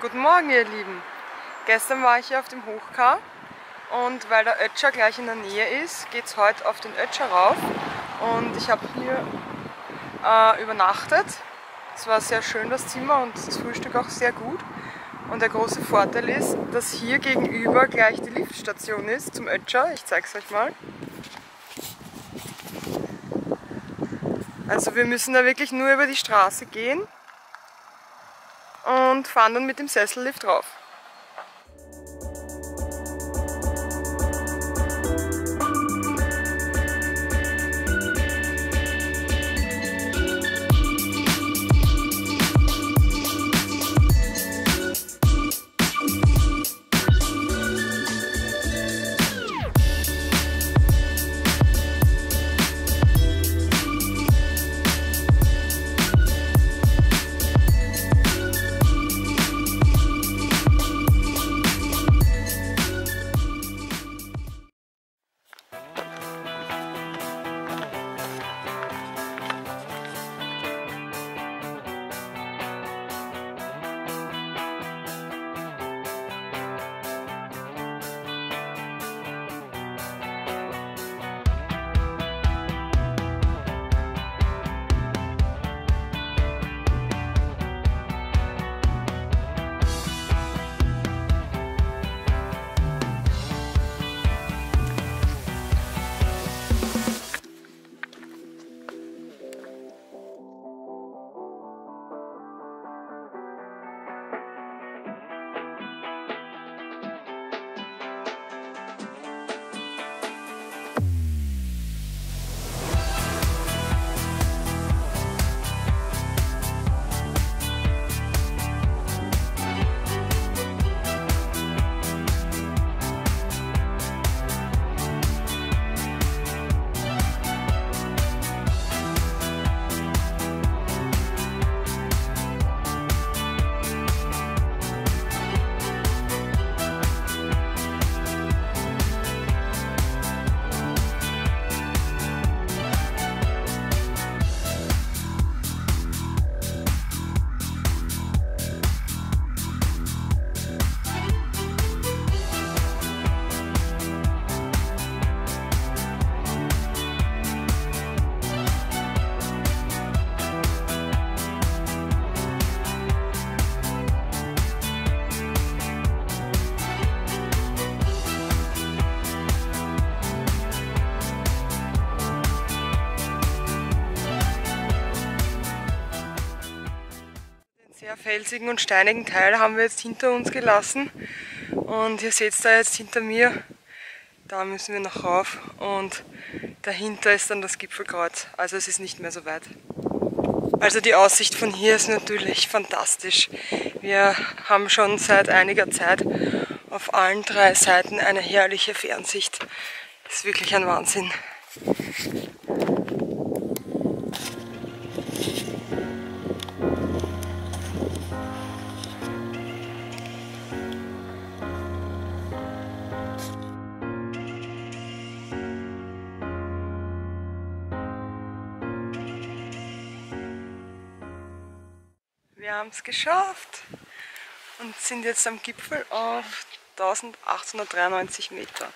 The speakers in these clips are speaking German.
Guten Morgen, ihr Lieben! Gestern war ich hier auf dem Hochkar und weil der Ötscher gleich in der Nähe ist, geht es heute auf den Ötscher rauf und ich habe hier übernachtet. Es war sehr schön, das Zimmer, und das Frühstück auch sehr gut. Und der große Vorteil ist, dass hier gegenüber gleich die Liftstation ist zum Ötscher. Ich zeige es euch mal. Also wir müssen da wirklich nur über die Straße gehen und fahren dann mit dem Sessellift rauf. Sehr felsigen und steinigen Teil haben wir jetzt hinter uns gelassen und ihr seht es da jetzt hinter mir, da müssen wir noch rauf und dahinter ist dann das Gipfelkreuz, also es ist nicht mehr so weit. Also die Aussicht von hier ist natürlich fantastisch. Wir haben schon seit einiger Zeit auf allen drei Seiten eine herrliche Fernsicht, das ist wirklich ein Wahnsinn. Wir haben es geschafft und sind jetzt am Gipfel auf 1893 Meter.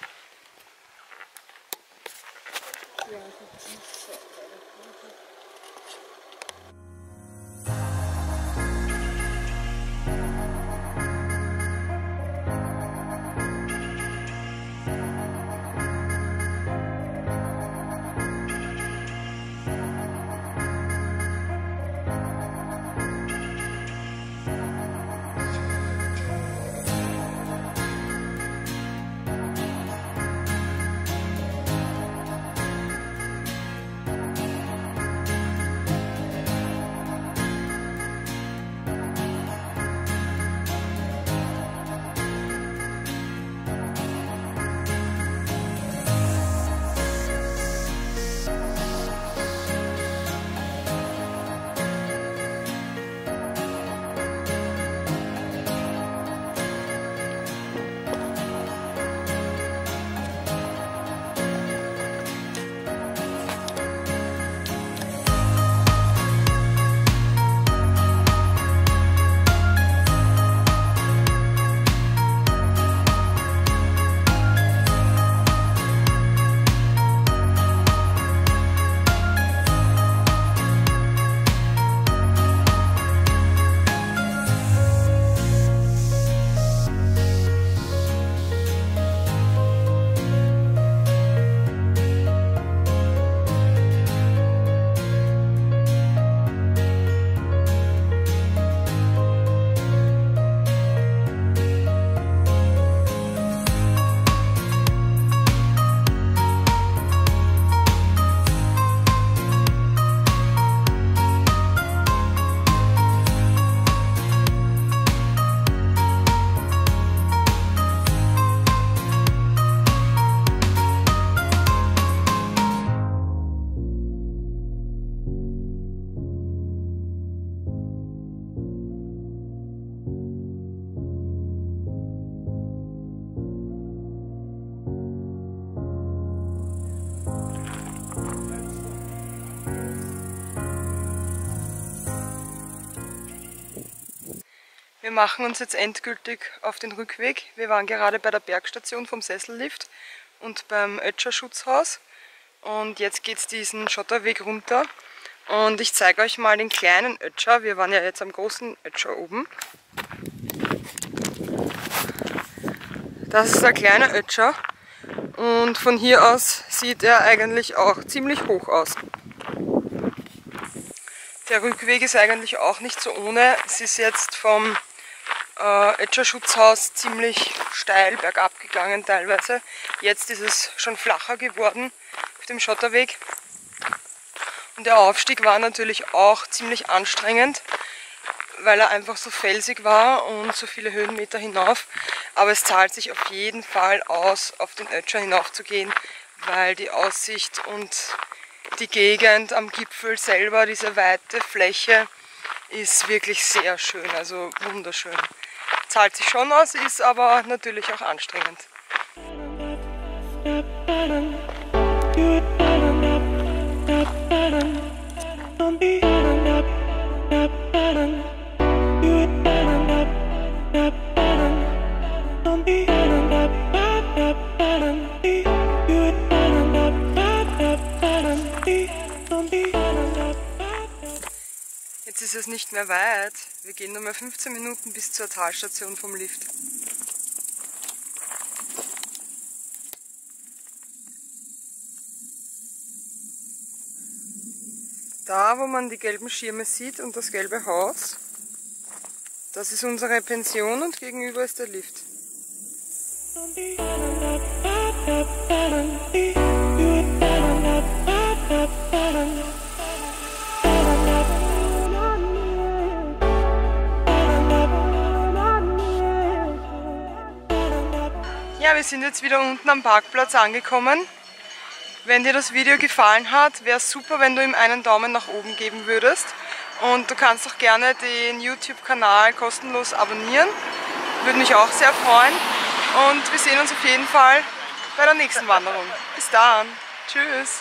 Wir machen uns jetzt endgültig auf den Rückweg. Wir waren gerade bei der Bergstation vom Sessellift und beim Ötscherschutzhaus. Und jetzt geht es diesen Schotterweg runter. Und ich zeige euch mal den kleinen Ötscher. Wir waren ja jetzt am großen Ötscher oben. Das ist der kleine Ötscher. Und von hier aus sieht er eigentlich auch ziemlich hoch aus. Der Rückweg ist eigentlich auch nicht so ohne. Es ist jetzt vom Ötscherschutzhaus ziemlich steil bergab gegangen teilweise. Jetzt ist es schon flacher geworden auf dem Schotterweg. Und der Aufstieg war natürlich auch ziemlich anstrengend, weil er einfach so felsig war und so viele Höhenmeter hinauf. Aber es zahlt sich auf jeden Fall aus, auf den Ötscher hinaufzugehen, weil die Aussicht und die Gegend am Gipfel selber, diese weite Fläche, ist wirklich sehr schön, also wunderschön. Zahlt sich schon aus, ist aber natürlich auch anstrengend. Jetzt ist es nicht mehr weit. Wir gehen nur mehr 15 Minuten bis zur Talstation vom Lift. Da, wo man die gelben Schirme sieht und das gelbe Haus, das ist unsere Pension und gegenüber ist der Lift. Ja, wir sind jetzt wieder unten am Parkplatz angekommen. Wenn dir das Video gefallen hat, wäre es super, wenn du ihm einen Daumen nach oben geben würdest. Und du kannst auch gerne den YouTube-Kanal kostenlos abonnieren. Würde mich auch sehr freuen. Und wir sehen uns auf jeden Fall bei der nächsten Wanderung. Bis dann. Tschüss.